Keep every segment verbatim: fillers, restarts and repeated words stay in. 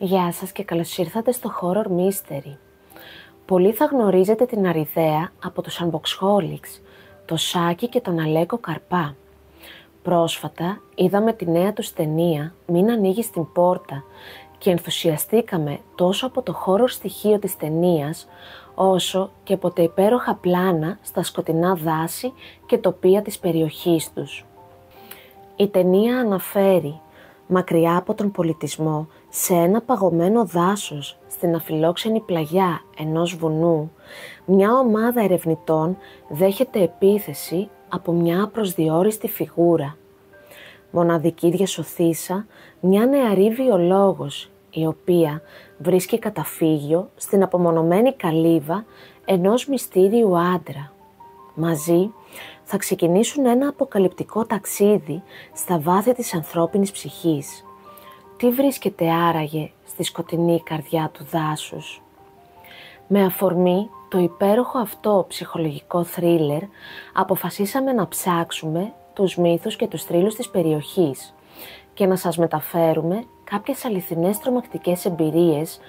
Γεια σας και καλώς ήρθατε στο Horror Mystery. Πολλοί θα γνωρίζετε την Αριδαία από το Sandboxholics, το Σάκη και τον Αλέκο Καρπά. Πρόσφατα είδαμε τη νέα τους ταινία «Μην Ανοίγεις την Πόρτα» και ενθουσιαστήκαμε τόσο από το horror στοιχείο της ταινίας, όσο και από τα υπέροχα πλάνα στα σκοτεινά δάση και τοπία της περιοχής τους. Η ταινία αναφέρει, μακριά από τον πολιτισμό, σε ένα παγωμένο δάσος, στην αφιλόξενη πλαγιά ενός βουνού, μια ομάδα ερευνητών δέχεται επίθεση από μια απροσδιόριστη φιγούρα. Μοναδική διασωθήσα, μια νεαρή βιολόγος, η οποία βρίσκει καταφύγιο στην απομονωμένη καλύβα ενός μυστήριου άντρα. Μαζί θα ξεκινήσουν ένα αποκαλυπτικό ταξίδι στα βάθη της ανθρώπινης ψυχής. Τι βρίσκεται άραγε στη σκοτεινή καρδιά του δάσους? Με αφορμή το υπέροχο αυτό ψυχολογικό θρίλερ, αποφασίσαμε να ψάξουμε τους μύθους και τους θρύλους της περιοχής και να σας μεταφέρουμε κάποιες αληθινές τρομακτικές εμπειρίες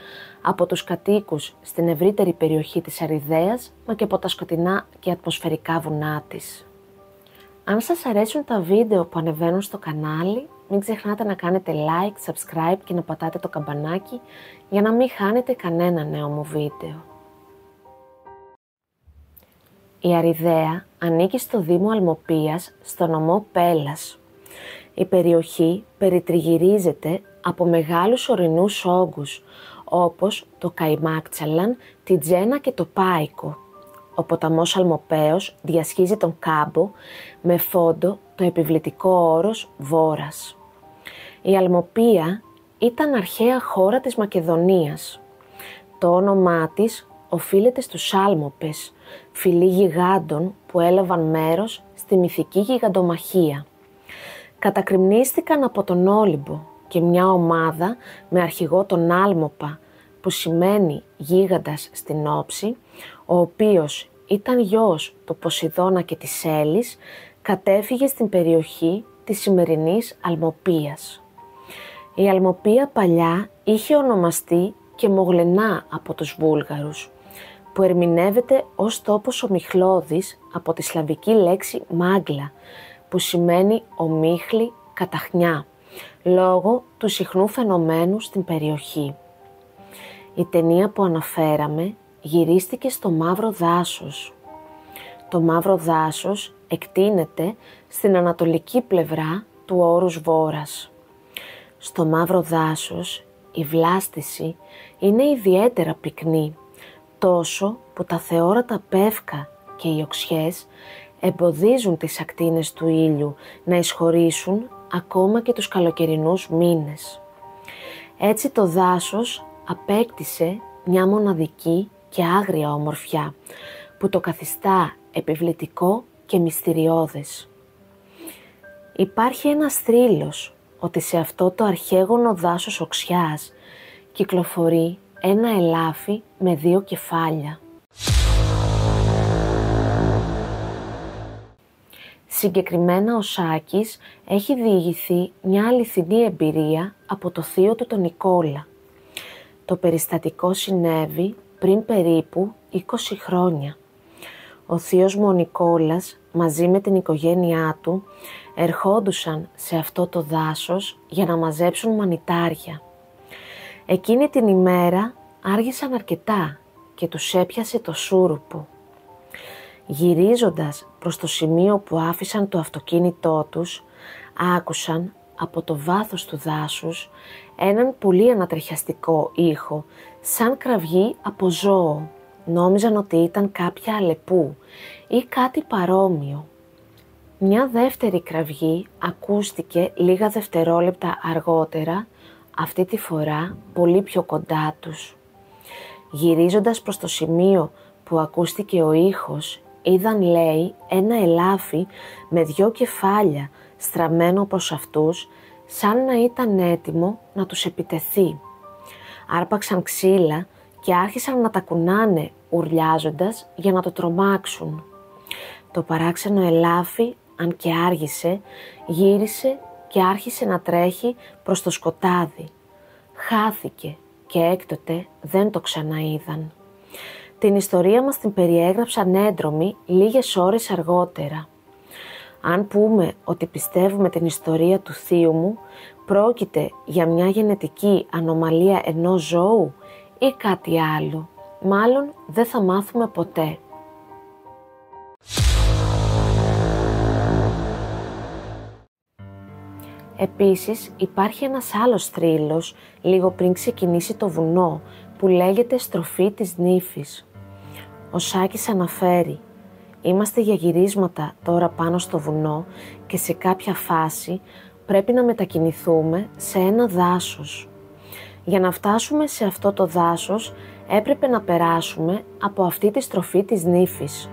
από τους κατοίκους στην ευρύτερη περιοχή της Αριδαίας, μα και από τα σκοτεινά και ατμοσφαιρικά βουνά της. Αν σας αρέσουν τα βίντεο που ανεβαίνουν στο κανάλι, μην ξεχνάτε να κάνετε like, subscribe και να πατάτε το καμπανάκι για να μην χάνετε κανένα νέο μου βίντεο. Η Αριδαία ανήκει στο Δήμο Αλμοπείας, στο νομό Πέλλας. Η περιοχή περιτριγυρίζεται από μεγάλους ορεινούς όγκους, όπως το Καϊμάκτσαλαν, τη Τζένα και το Πάικο. Ο ποταμός Αλμοπέος διασχίζει τον κάμπο με φόντο το επιβλητικό όρος Βόρας. Η Αλμοπεία ήταν αρχαία χώρα της Μακεδονίας. Το όνομά της οφείλεται στους Άλμοπες, φυλή γιγάντων που έλαβαν μέρος στη μυθική γιγαντομαχία. Κατακριμνίστηκαν από τον Όλυμπο και μια ομάδα με αρχηγό τον Άλμοπα, που σημαίνει γίγαντας στην όψη, ο οποίος ήταν γιος του Ποσειδώνα και της Έλλης, κατέφυγε στην περιοχή της σημερινής Αλμοπείας. Η Αλμοπεία παλιά είχε ονομαστεί και Μογλενά από τους Βούλγαρους, που ερμηνεύεται ως τόπος ομιχλώδης από τη σλαβική λέξη μάγκλα, που σημαίνει ομίχλη, καταχνιά, λόγω του συχνού φαινομένου στην περιοχή. Η ταινία που αναφέραμε γυρίστηκε στο Μαύρο Δάσος. Το Μαύρο Δάσος εκτείνεται στην ανατολική πλευρά του όρους Βόρας. Στο Μαύρο Δάσος η βλάστηση είναι ιδιαίτερα πυκνή, τόσο που τα θεόρατα πεύκα και οι οξιές εμποδίζουν τις ακτίνες του ήλιου να εισχωρήσουν ακόμα και τους καλοκαιρινούς μήνες. Έτσι το δάσος απέκτησε μια μοναδική και άγρια ομορφιά, που το καθιστά επιβλητικό και μυστηριώδες. Υπάρχει ένας θρύλος ότι σε αυτό το αρχαίγωνο δάσος οξιάς κυκλοφορεί ένα ελάφι με δύο κεφάλια. Συγκεκριμένα ο Σάκης έχει διηγηθεί μια αληθινή εμπειρία από το θείο του τον Νικόλα. Το περιστατικό συνέβη πριν περίπου είκοσι χρόνια. Ο θείος μου ο Νικόλας, μαζί με την οικογένειά του, ερχόντουσαν σε αυτό το δάσος για να μαζέψουν μανιτάρια. Εκείνη την ημέρα άργησαν αρκετά και τους έπιασε το σούρουπο. Γυρίζοντας προς το σημείο που άφησαν το αυτοκίνητό τους, άκουσαν από το βάθος του δάσους έναν πολύ ανατριχιαστικό ήχο, σαν κραυγή από ζώο. Νόμιζαν ότι ήταν κάποια αλεπού ή κάτι παρόμοιο. Μια δεύτερη κραυγή ακούστηκε λίγα δευτερόλεπτα αργότερα, αυτή τη φορά πολύ πιο κοντά τους. Γυρίζοντας προς το σημείο που ακούστηκε ο ήχος, είδαν, λέει, ένα ελάφι με δυο κεφάλια στραμμένο προς αυτούς, σαν να ήταν έτοιμο να τους επιτεθεί. Άρπαξαν ξύλα και άρχισαν να τα κουνάνε ουρλιάζοντας για να το τρομάξουν. Το παράξενο ελάφι, αν και άργησε, γύρισε και άρχισε να τρέχει προς το σκοτάδι. χάθηκε και έκτοτε δεν το ξαναείδαν. Την ιστορία μας την περιέγραψαν έντρομοι λίγες ώρες αργότερα. Αν πούμε ότι πιστεύουμε την ιστορία του θείου μου, πρόκειται για μια γενετική ανομαλία ενός ζώου ή κάτι άλλο. Μάλλον δεν θα μάθουμε ποτέ. Επίσης υπάρχει ένας άλλος θρύλος λίγο πριν ξεκινήσει το βουνό που λέγεται στροφή της νύφης. Ο Σάκης αναφέρει: «Είμαστε για γυρίσματα τώρα πάνω στο βουνό και σε κάποια φάση πρέπει να μετακινηθούμε σε ένα δάσος. Για να φτάσουμε σε αυτό το δάσος έπρεπε να περάσουμε από αυτή τη στροφή της νύφης.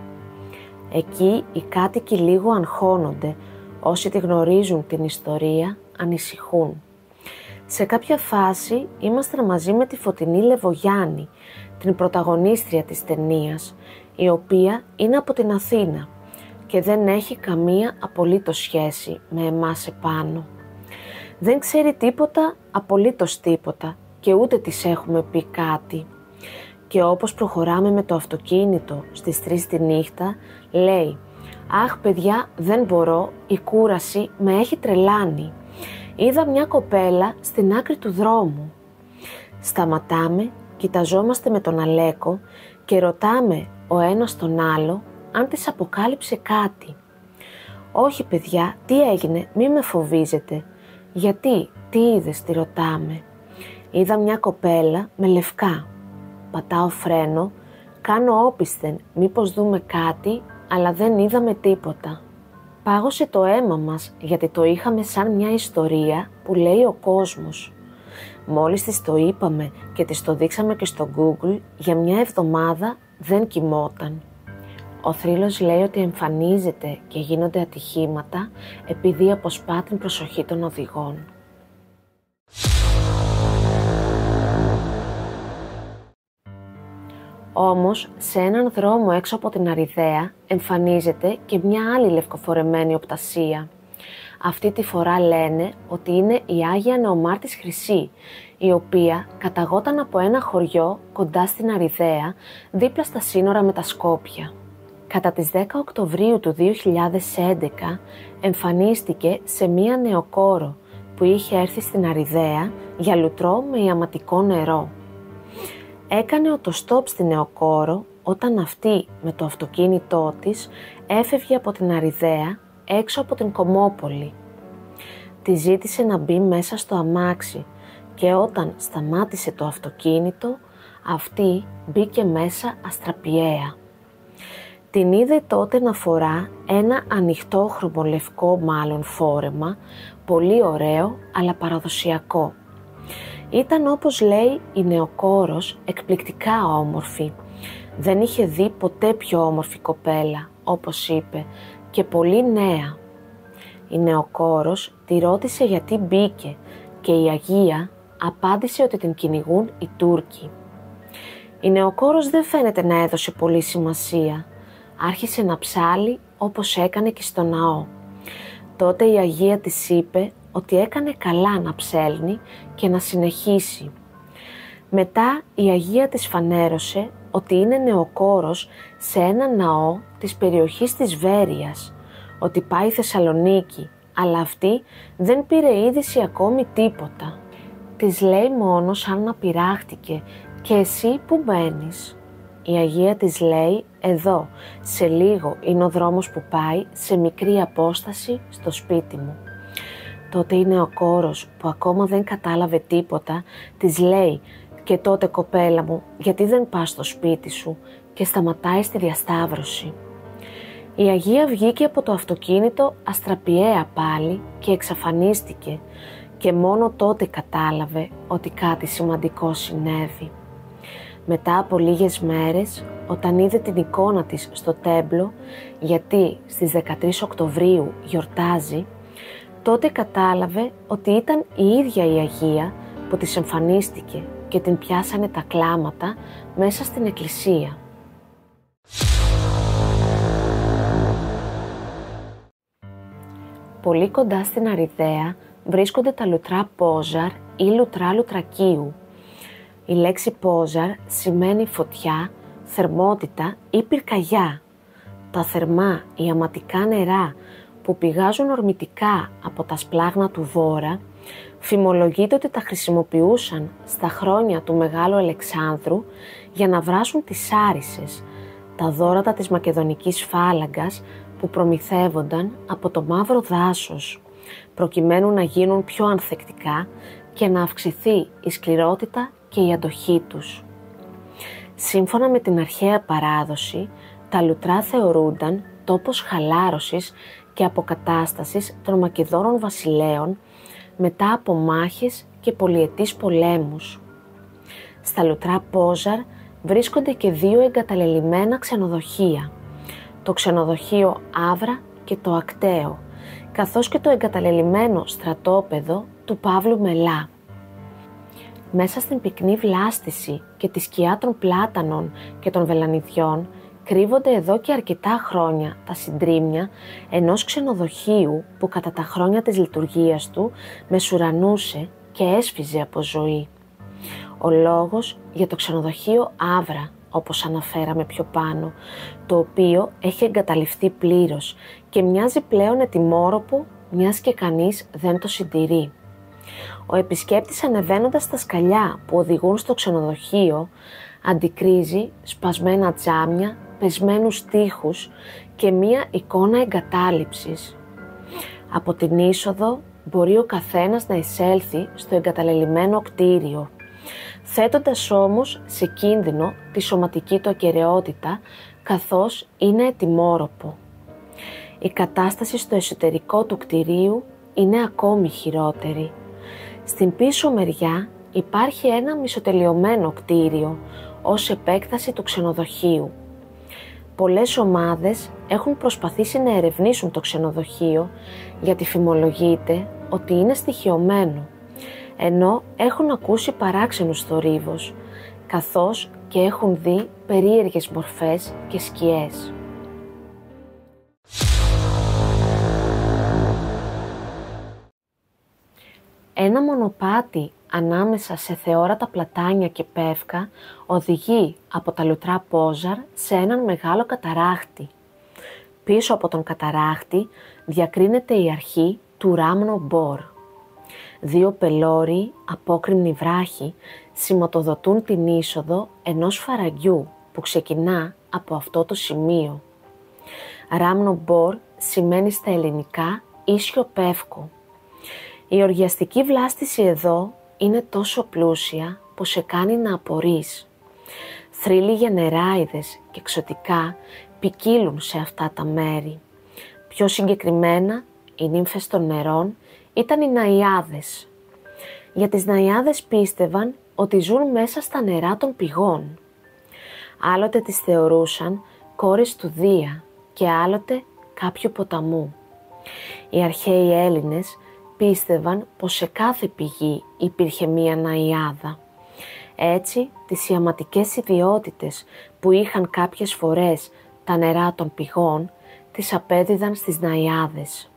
Εκεί οι κάτοικοι λίγο αγχώνονται. Όσοι τη γνωρίζουν την ιστορία ανησυχούν. Σε κάποια φάση είμαστε μαζί με τη Φωτεινή Λεβογιάννη, την πρωταγωνίστρια της ταινίας, η οποία είναι από την Αθήνα και δεν έχει καμία απολύτως σχέση με εμάς επάνω. Δεν ξέρει τίποτα, απολύτως τίποτα και ούτε της έχουμε πει κάτι. Και όπως προχωράμε με το αυτοκίνητο στις τρεις τη νύχτα, λέει: «Αχ παιδιά, δεν μπορώ, η κούραση με έχει τρελάνει. Είδα μια κοπέλα στην άκρη του δρόμου». Σταματάμε, κοιταζόμαστε με τον Αλέκο και ρωτάμε ο ένας τον άλλο αν της αποκάλυψε κάτι. «Όχι παιδιά, τι έγινε, μη με φοβίζετε». «Γιατί, τι είδες?» τη ρωτάμε. «Είδα μια κοπέλα με λευκά». Πατάω φρένο, κάνω όπισθεν μήπως δούμε κάτι, αλλά δεν είδαμε τίποτα. Πάγωσε το αίμα μας γιατί το είχαμε σαν μια ιστορία που λέει ο κόσμος. Μόλις της το είπαμε και της το δείξαμε και στο Google, για μια εβδομάδα δεν κοιμόταν. Ο θρύλος λέει ότι εμφανίζεται και γίνονται ατυχήματα επειδή αποσπά την προσοχή των οδηγών. Όμως, σε έναν δρόμο έξω από την Αριδαία εμφανίζεται και μια άλλη λευκοφορεμένη οπτασία. Αυτή τη φορά λένε ότι είναι η Άγια Νεομάρτης Χρυσή, η οποία καταγόταν από ένα χωριό κοντά στην Αριδαία, δίπλα στα σύνορα με τα Σκόπια. Κατά τις δέκα Οκτωβρίου του δύο χιλιάδες έντεκα εμφανίστηκε σε μία νεοκόρο που είχε έρθει στην Αριδαία για λουτρό με ιαματικό νερό. Έκανε οτοστόπ στη νεοκόρο όταν αυτή με το αυτοκίνητό της έφευγε από την Αριδαία έξω από την Κομμόπολη. Τη ζήτησε να μπει μέσα στο αμάξι και όταν σταμάτησε το αυτοκίνητο αυτή μπήκε μέσα αστραπιαία. Την είδε τότε να φορά ένα ανοιχτόχρωμο λευκό μάλλον φόρεμα, πολύ ωραίο αλλά παραδοσιακό. Ήταν, όπως λέει η νεοκόρος, εκπληκτικά όμορφη. Δεν είχε δει ποτέ πιο όμορφη κοπέλα, όπως είπε, και πολύ νέα. Η νεοκόρος τη ρώτησε γιατί μπήκε και η Αγία απάντησε ότι την κυνηγούν οι Τούρκοι. Η νεοκόρος δεν φαίνεται να έδωσε πολύ σημασία. Άρχισε να ψάλλει όπως έκανε και στο ναό. Τότε η Αγία της είπε ότι έκανε καλά να ψέλνει και να συνεχίσει. Μετά η Αγία της φανέρωσε ότι είναι νεοκόρος σε ένα ναό της περιοχής της Βέρειας, ότι πάει Θεσσαλονίκη, αλλά αυτή δεν πήρε είδηση ακόμη τίποτα. Της λέει μόνο σαν να πειράχτηκε: «Και εσύ που μπαίνεις?» Η Αγία της λέει: «Εδώ, σε λίγο είναι ο δρόμος που πάει σε μικρή απόσταση στο σπίτι μου». Τότε η νεοκόρος, που ακόμα δεν κατάλαβε τίποτα, της λέει: «Και τότε κοπέλα μου, γιατί δεν πας στο σπίτι σου?» και σταματάει στη διασταύρωση. Η Αγία βγήκε από το αυτοκίνητο αστραπιαία πάλι και εξαφανίστηκε και μόνο τότε κατάλαβε ότι κάτι σημαντικό συνέβη. Μετά από λίγες μέρες, όταν είδε την εικόνα της στο τέμπλο, γιατί στις δεκατρείς Οκτωβρίου γιορτάζει, τότε κατάλαβε ότι ήταν η ίδια η Αγία που της εμφανίστηκε και την πιάσανε τα κλάματα μέσα στην εκκλησία. Πολύ κοντά στην Αριδαία βρίσκονται τα λουτρά Πόζαρ ή λουτρά λουτρακίου. Η λέξη Πόζαρ σημαίνει φωτιά, θερμότητα ή πυρκαγιά. Τα θερμά ή αματικά νερά που πηγάζουν ορμητικά από τα σπλάχνα του Βόρα, φημολογείται ότι τα χρησιμοποιούσαν στα χρόνια του Μεγάλου Αλεξάνδρου για να βράσουν τις Σάρισσες, τα δώρατα της μακεδονικής φάλαγγας που προμηθεύονταν από το μαύρο δάσος, προκειμένου να γίνουν πιο ανθεκτικά και να αυξηθεί η σκληρότητα και η αντοχή τους. Σύμφωνα με την αρχαία παράδοση, τα λουτρά θεωρούνταν τόπος χαλάρωσης και αποκατάστασης των Μακεδόνων βασιλέων μετά από μάχες και πολυετής πολέμους. Στα λουτρά Πόζαρ βρίσκονται και δύο εγκαταλελειμμένα ξενοδοχεία, το ξενοδοχείο Άβρα και το Ακταίο, καθώς και το εγκαταλελειμμένο στρατόπεδο του Παύλου Μελά. Μέσα στην πυκνή βλάστηση και τη σκιά των πλάτανων και των βελανιδιών κρύβονται εδώ και αρκετά χρόνια τα συντρίμμια ενός ξενοδοχείου που κατά τα χρόνια της λειτουργίας του μεσουρανούσε και έσφιζε από ζωή. Ο λόγος για το ξενοδοχείο Άβρα, όπως αναφέραμε πιο πάνω, το οποίο έχει εγκαταλειφθεί πλήρως και μοιάζει πλέον ετοιμόροπο, μιας και κανείς δεν το συντηρεί. Ο επισκέπτης, ανεβαίνοντας τα σκαλιά που οδηγούν στο ξενοδοχείο, αντικρίζει σπασμένα τζάμια, πεσμένους τοίχους και μία εικόνα εγκατάλειψης. Από την είσοδο μπορεί ο καθένας να εισέλθει στο εγκαταλελειμμένο κτίριο, θέτοντας όμως σε κίνδυνο τη σωματική του ακεραιότητα, καθώς είναι ετοιμόροπο. Η κατάσταση στο εσωτερικό του κτιρίου είναι ακόμη χειρότερη. Στην πίσω μεριά υπάρχει ένα μισοτελειωμένο κτίριο ως επέκταση του ξενοδοχείου. Πολλές ομάδες έχουν προσπαθήσει να ερευνήσουν το ξενοδοχείο, γιατί φημολογείται ότι είναι στοιχειωμένο, ενώ έχουν ακούσει παράξενους θορύβους, καθώς και έχουν δει περίεργες μορφές και σκιές. Ένα μονοπάτι ανάμεσα σε θεόρατα πλατάνια και πεύκα οδηγεί από τα λουτρά Πόζαρ σε έναν μεγάλο καταράχτη. Πίσω από τον καταράχτη διακρίνεται η αρχή του Ράμνο Μπορ. Δύο πελώριοι απόκρημνοι βράχοι σηματοδοτούν την είσοδο ενός φαραγγιού που ξεκινά από αυτό το σημείο. Ράμνο Μπορ σημαίνει στα ελληνικά ίσιο πεύκο. Η οργιαστική βλάστηση εδώ είναι τόσο πλούσια που σε κάνει να απορείς. Θρύλοι γενεράιδες και εξωτικά ποικίλουν σε αυτά τα μέρη. Πιο συγκεκριμένα, οι νύμφες των νερών ήταν οι Ναϊάδες. Για τις Ναϊάδες πίστευαν ότι ζουν μέσα στα νερά των πηγών. Άλλοτε τις θεωρούσαν κόρες του Δία και άλλοτε κάποιου ποταμού. Οι αρχαίοι Έλληνες πίστευαν πως σε κάθε πηγή υπήρχε μία Ναϊάδα. Έτσι, τις ιαματικές ιδιότητες που είχαν κάποιες φορές τα νερά των πηγών, τις απέδιδαν στις Ναϊάδες.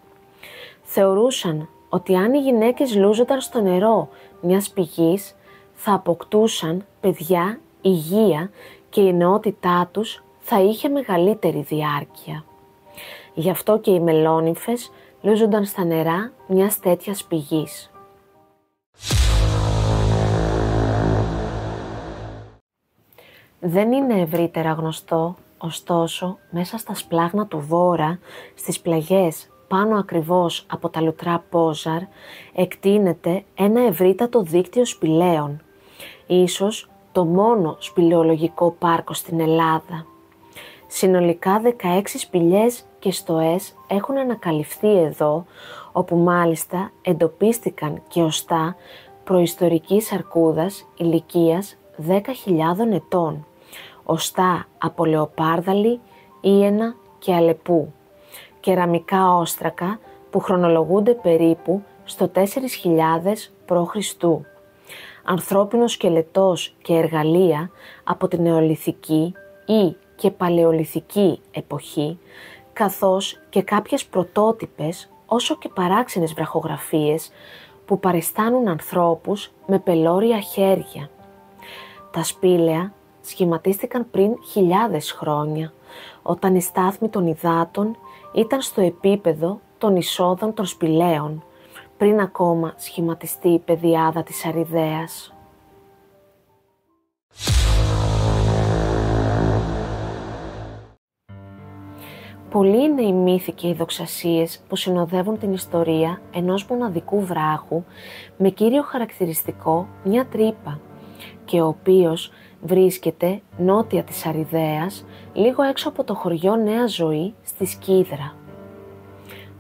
Θεωρούσαν ότι αν οι γυναίκες λούζονταν στο νερό μιας πηγής, θα αποκτούσαν παιδιά, υγεία και η νεότητά τους θα είχε μεγαλύτερη διάρκεια. Γι' αυτό και οι μελόνυμφες λούζονταν στα νερά μιας τέτοιας πηγής. Δεν είναι ευρύτερα γνωστό, ωστόσο, μέσα στα σπλάχνα του Βόρα, στις πλαγιές πάνω ακριβώς από τα λουτρά Πόζαρ, εκτείνεται ένα ευρύτατο δίκτυο σπηλαίων, ίσως το μόνο σπηλαιολογικό πάρκο στην Ελλάδα. Συνολικά δεκαέξι σπηλιές και στοές έχουν ανακαλυφθεί εδώ, όπου μάλιστα εντοπίστηκαν και οστά προϊστορικής αρκούδας ηλικίας δέκα χιλιάδων ετών, οστά από λεοπάρδαλη, ίαινα και αλεπού, κεραμικά όστρακα που χρονολογούνται περίπου στο τέσσερις χιλιάδες π.Χ. Ανθρώπινο σκελετός και εργαλεία από την νεολιθική ή και παλαιολιθική εποχή, καθώς και κάποιες πρωτότυπες όσο και παράξενες βραχογραφίες που παριστάνουν ανθρώπους με πελώρια χέρια. Τα σπήλαια σχηματίστηκαν πριν χιλιάδες χρόνια, όταν οι στάθμοι των υδάτων ήταν στο επίπεδο των εισόδων των σπηλαίων, πριν ακόμα σχηματιστεί η πεδιάδα της Αριδαίας. Πολλοί είναι οι μύθοι και οι δοξασίες που συνοδεύουν την ιστορία ενός μοναδικού βράχου με κύριο χαρακτηριστικό μια τρύπα, και ο οποίος βρίσκεται νότια της Αριδαίας, λίγο έξω από το χωριό Νέα Ζωή, στη Σκίδρα.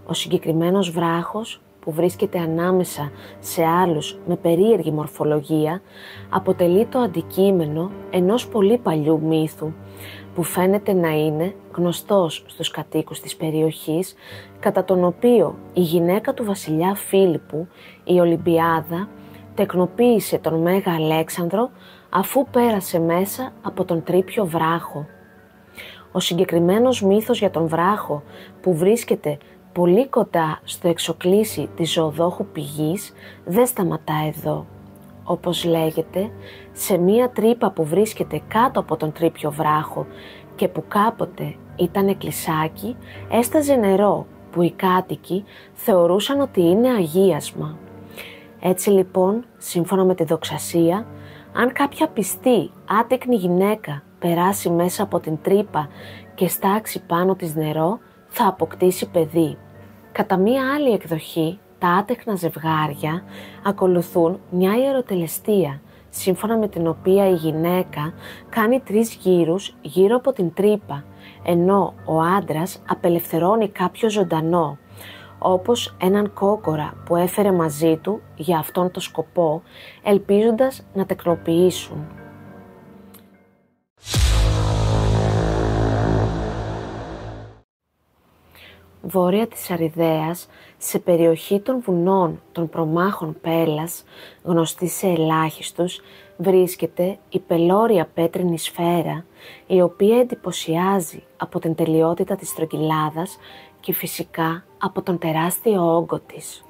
Ο συγκεκριμένος βράχος, που βρίσκεται ανάμεσα σε άλλους με περίεργη μορφολογία, αποτελεί το αντικείμενο ενός πολύ παλιού μύθου, που φαίνεται να είναι γνωστός στους κατοίκους της περιοχής, κατά τον οποίο η γυναίκα του βασιλιά Φίλιππου, η Ολυμπιάδα, τεκνοποίησε τον Μέγα Αλέξανδρο αφού πέρασε μέσα από τον Τρίπιο Βράχο. Ο συγκεκριμένος μύθος για τον βράχο, που βρίσκεται πολύ κοντά στο εξοκλήσι της Ζωοδόχου Πηγής, δεν σταματά εδώ. Όπως λέγεται, σε μία τρύπα που βρίσκεται κάτω από τον Τρίπιο Βράχο και που κάποτε ήταν εκκλησάκι, έσταζε νερό που οι κάτοικοι θεωρούσαν ότι είναι αγίασμα. Έτσι λοιπόν, σύμφωνα με τη δοξασία, αν κάποια πιστή, άτεκνη γυναίκα περάσει μέσα από την τρύπα και στάξει πάνω της νερό, θα αποκτήσει παιδί. Κατά μία άλλη εκδοχή, τα άτεκνα ζευγάρια ακολουθούν μια ιεροτελεστία, σύμφωνα με την οποία η γυναίκα κάνει τρεις γύρους γύρω από την τρύπα, ενώ ο άντρας απελευθερώνει κάποιο ζωντανό, όπως έναν κόκορα που έφερε μαζί του για αυτόν τον σκοπό, ελπίζοντας να τεκνοποιήσουν. Βόρεια της Αριδαίας, σε περιοχή των βουνών των Προμάχων Πέλλας, γνωστή σε ελάχιστους, βρίσκεται η πελώρια πέτρινη σφαίρα, η οποία εντυπωσιάζει από την τελειότητα της στρογγυλάδας και φυσικά από τον τεράστιο όγκο της.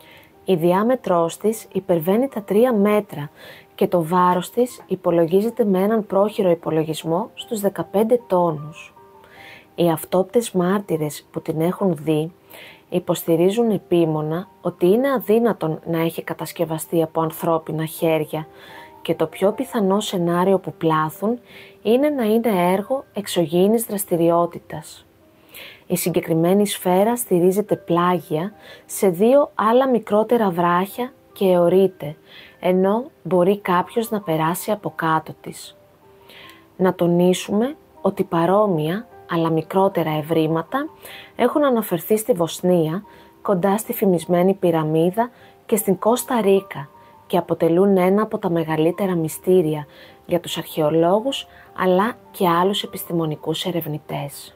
Η διάμετρός της υπερβαίνει τα τρία μέτρα και το βάρος της υπολογίζεται με έναν πρόχειρο υπολογισμό στους δεκαπέντε τόνους. Οι αυτόπτες μάρτυρες που την έχουν δει υποστηρίζουν επίμονα ότι είναι αδύνατον να έχει κατασκευαστεί από ανθρώπινα χέρια, και το πιο πιθανό σενάριο που πλάθουν είναι να είναι έργο εξωγήινης δραστηριότητας. Η συγκεκριμένη σφαίρα στηρίζεται πλάγια σε δύο άλλα μικρότερα βράχια και αιωρείται, ενώ μπορεί κάποιος να περάσει από κάτω της. Να τονίσουμε ότι παρόμοια αλλά μικρότερα ευρήματα έχουν αναφερθεί στη Βοσνία, κοντά στη φημισμένη πυραμίδα, και στην Κώστα Ρίκα, και αποτελούν ένα από τα μεγαλύτερα μυστήρια για τους αρχαιολόγους αλλά και άλλους επιστημονικούς ερευνητές.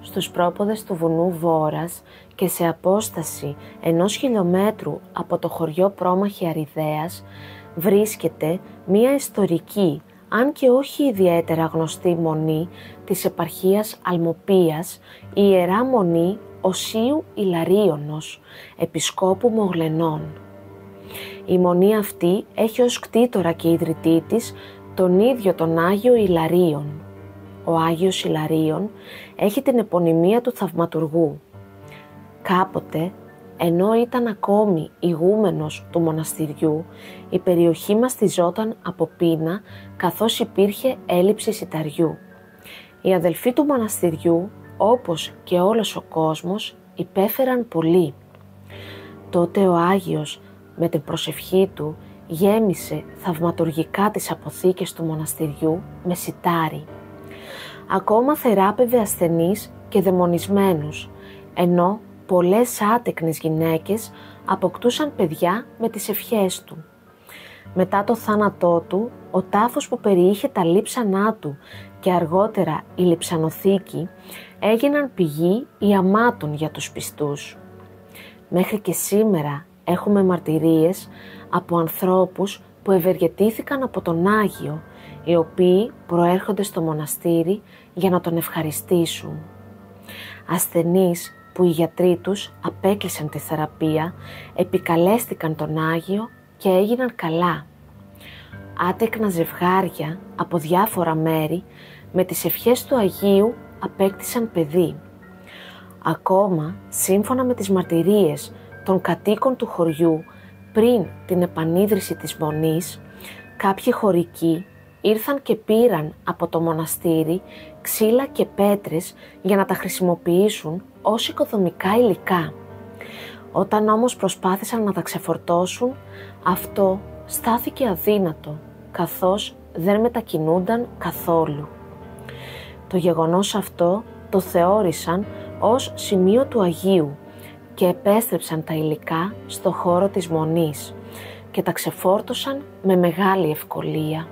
Στους πρόποδες του βουνού Βόρας και σε απόσταση ενός χιλιομέτρου από το χωριό Πρόμαχοι Αριδαίας, βρίσκεται μία ιστορική, αν και όχι ιδιαίτερα γνωστή μονή της επαρχίας Αλμοπέας, η Ιερά Μονή Οσίου Ιλαρίωνος, επισκόπου Μογλενών. Η μονή αυτή έχει ως κτήτορα και ιδρυτή της τον ίδιο τον Άγιο Ιλαρίον. Ο Άγιος Ιλαρίον έχει την επωνυμία του θαυματουργού. Κάποτε, ενώ ήταν ακόμη ηγούμενος του μοναστηριού, η περιοχή μαστιζόταν από πείνα, καθώς υπήρχε έλλειψη σιταριού. Οι αδελφοί του μοναστηριού, όπως και όλος ο κόσμος, υπέφεραν πολύ. Τότε ο Άγιος, με την προσευχή του, γέμισε θαυματουργικά τις αποθήκες του μοναστηριού με σιτάρι. Ακόμα θεράπευε ασθενείς και δαιμονισμένους, ενώ πολλές άτεκνες γυναίκες αποκτούσαν παιδιά με τις ευχές του. Μετά το θάνατό του, ο τάφος που περιείχε τα λείψανά του και αργότερα η λειψανοθήκη έγιναν πηγή ιαμάτων για τους πιστούς. Μέχρι και σήμερα έχουμε μαρτυρίες από ανθρώπους που ευεργετήθηκαν από τον Άγιο, οι οποίοι προέρχονται στο μοναστήρι για να τον ευχαριστήσουν. ασθενείς που οι γιατροί τους απέκλεισαν τη θεραπεία, επικαλέστηκαν τον Άγιο και έγιναν καλά. Άτεκνα ζευγάρια από διάφορα μέρη με τις ευχές του Αγίου απέκτησαν παιδί. Ακόμα, σύμφωνα με τις μαρτυρίες των κατοίκων του χωριού πριν την επανίδρυση της μονής, κάποιοι χωρικοί ήρθαν και πήραν από το μοναστήρι ξύλα και πέτρες για να τα χρησιμοποιήσουν ως οικοδομικά υλικά. Όταν όμως προσπάθησαν να τα ξεφορτώσουν, αυτό στάθηκε αδύνατο, καθώς δεν μετακινούνταν καθόλου. Το γεγονός αυτό το θεώρησαν ως σημείο του Αγίου και επέστρεψαν τα υλικά στο χώρο της μονής και τα ξεφόρτωσαν με μεγάλη ευκολία.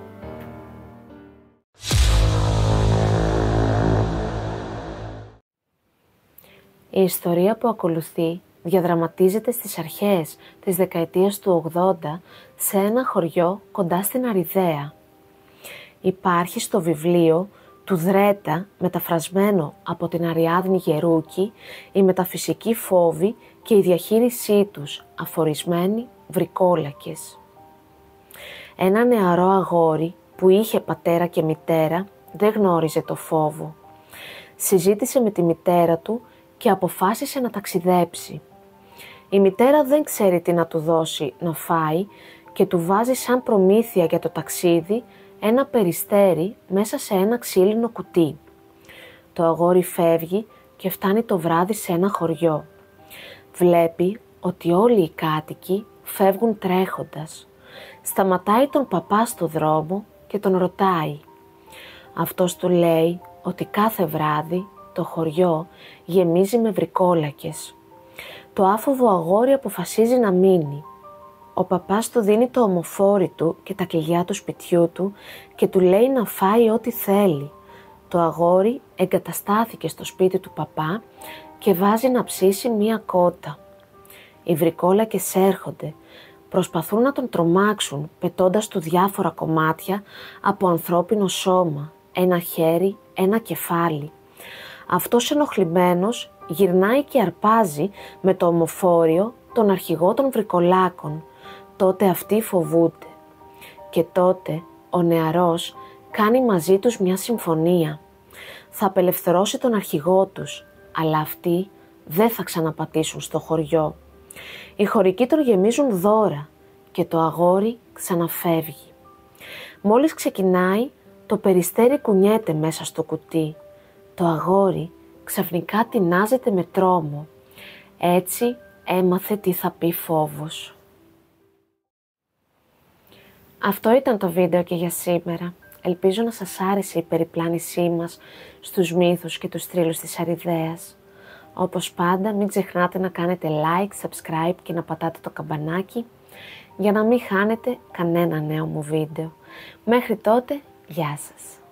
Η ιστορία που ακολουθεί διαδραματίζεται στις αρχές της δεκαετίας του ογδόντα σε ένα χωριό κοντά στην Αριδαία. Υπάρχει στο βιβλίο του Δρέτα, μεταφρασμένο από την Αριάδνη Γερούκη, η μεταφυσική φόβη και η διαχείρισή τους, αφορισμένοι βρικόλακες. Ένα νεαρό αγόρι που είχε πατέρα και μητέρα δεν γνώριζε το φόβο. Συζήτησε με τη μητέρα του και αποφάσισε να ταξιδέψει. Η μητέρα δεν ξέρει τι να του δώσει να φάει και του βάζει σαν προμήθεια για το ταξίδι ένα περιστέρι μέσα σε ένα ξύλινο κουτί. Το αγόρι φεύγει και φτάνει το βράδυ σε ένα χωριό. Βλέπει ότι όλοι οι κάτοικοι φεύγουν τρέχοντας. Σταματάει τον παπά στο δρόμο και τον ρωτάει. Αυτός του λέει ότι κάθε βράδυ το χωριό γεμίζει με βρικόλακες. Το άφοβο αγόρι αποφασίζει να μείνει. Ο παπάς του δίνει το ομοφόρι του και τα κλειδιά του σπιτιού του και του λέει να φάει ό,τι θέλει. Το αγόρι εγκαταστάθηκε στο σπίτι του παπά και βάζει να ψήσει μία κότα. Οι βρικόλακες έρχονται, προσπαθούν να τον τρομάξουν πετώντας του διάφορα κομμάτια από ανθρώπινο σώμα, ένα χέρι, ένα κεφάλι. Αυτός ενοχλημένος γυρνάει και αρπάζει με το ομοφόριο τον αρχηγό των βρικολάκων. Τότε αυτοί φοβούνται. Και τότε ο νεαρός κάνει μαζί τους μια συμφωνία. Θα απελευθερώσει τον αρχηγό τους, αλλά αυτοί δεν θα ξαναπατήσουν στο χωριό. Οι χωρικοί τον γεμίζουν δώρα και το αγόρι ξαναφεύγει. Μόλις ξεκινάει, το περιστέρι κουνιέται μέσα στο κουτί. Το αγόρι ξαφνικά τεινάζεται με τρόμο. Έτσι έμαθε τι θα πει φόβος. Αυτό ήταν το βίντεο και για σήμερα. Ελπίζω να σας άρεσε η περιπλάνησή μας στους μύθους και τους θρύλους της Αριδαίας. Όπως πάντα, μην ξεχνάτε να κάνετε like, subscribe και να πατάτε το καμπανάκι για να μην χάνετε κανένα νέο μου βίντεο. Μέχρι τότε, γεια σας!